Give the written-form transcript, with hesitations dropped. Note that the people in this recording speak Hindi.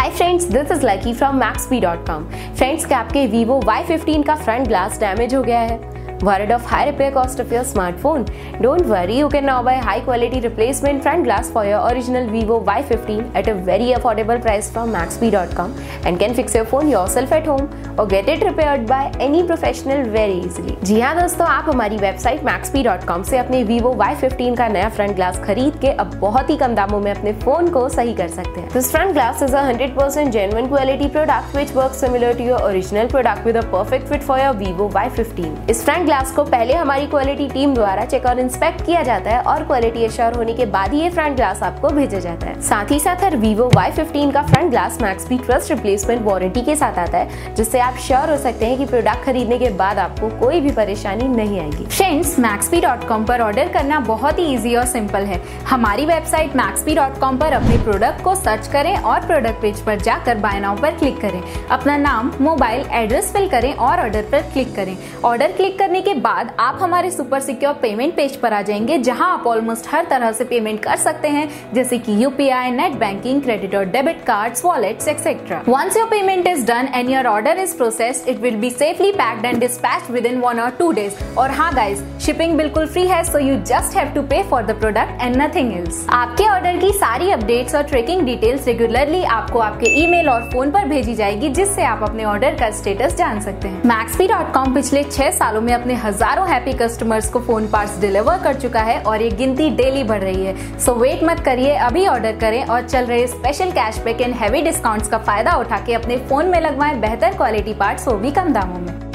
Hi friends, this is lucky from Maxbhi.com। Friends, क्या आपके Vivo Y15 का फ्रंट ग्लास डैमेज हो गया है? Worried of high repair cost of your smartphone? Don't worry, you can now buy high quality replacement front glass for your original Vivo Y15 at a very affordable price from Maxbhi.com and can fix your phone yourself at home or get it repaired by any professional very easily. जी हाँ दोस्तों, आप हमारी वेबसाइट Maxbhi.com से अपने Vivo Y15 का नया फ्रंट ग्लास खरीद के अब बहुत ही कम दामों में अपने फोन को सही कर सकते हैं। This front glass is a 100% genuine quality product which works similar to your original product with a perfect fit for your Vivo Y15. इस फ्रंट ग्लास को पहले हमारी क्वालिटी टीम द्वारा चेक और इंस्पेक्ट किया जाता है और क्वालिटी एश्योर होने के बाद ही ये फ्रंट ग्लास आपको भेजा जाता है। साथ ही साथ हर Vivo Y15 का front glass Maxbhi trust replacement warranty के साथ आता है, जिससे आप श्योर हो सकते हैं कि प्रोडक्ट खरीदने के बाद आपको कोई भी परेशानी नहीं आएगी। फ्रेंड्स, Maxbhi.com पर ऑर्डर करना बहुत ही ईजी और सिंपल है। हमारी वेबसाइट Maxbhi.com पर अपने प्रोडक्ट को सर्च करें और प्रोडक्ट पेज पर जाकर बाय नाउ पर क्लिक करें, अपना नाम, मोबाइल, एड्रेस फिल करें और ऑर्डर पर क्लिक करें। ऑर्डर क्लिक करने के बाद आप हमारे सुपर सिक्योर पेमेंट पेज पर आ जाएंगे, जहां आप ऑलमोस्ट हर तरह से पेमेंट कर सकते हैं, जैसे कि यूपीआई, नेट बैंकिंग, क्रेडिट और debit cards, wallets etcetera. Once your payment is done and your order is processed, it will be safely packed and dispatched within 1 or 2 days। और हाँ गाइस, शिपिंग बिल्कुल फ्री है, so you just have to pay for the product and nothing else. आपके ऑर्डर की सारी अपडेट्स और ट्रैकिंग डिटेल्स रेगुलरली आपको आपके ईमेल और फोन पर भेजी जाएगी, जिससे आप अपने ऑर्डर का स्टेटस जान सकते हैं। Maxbhi.com पिछले 6 सालों में अपने हजारों हैप्पी कस्टमर्स को फोन पार्ट्स डिलीवर कर चुका है और ये गिनती डेली बढ़ रही है। सो वेट मत करिए, अभी ऑर्डर करें और चल रहे special cashback and heavy discounts का फायदा उठा के अपने फोन में लगवाएं बेहतर क्वालिटी पार्ट्स वो भी कम दामों में।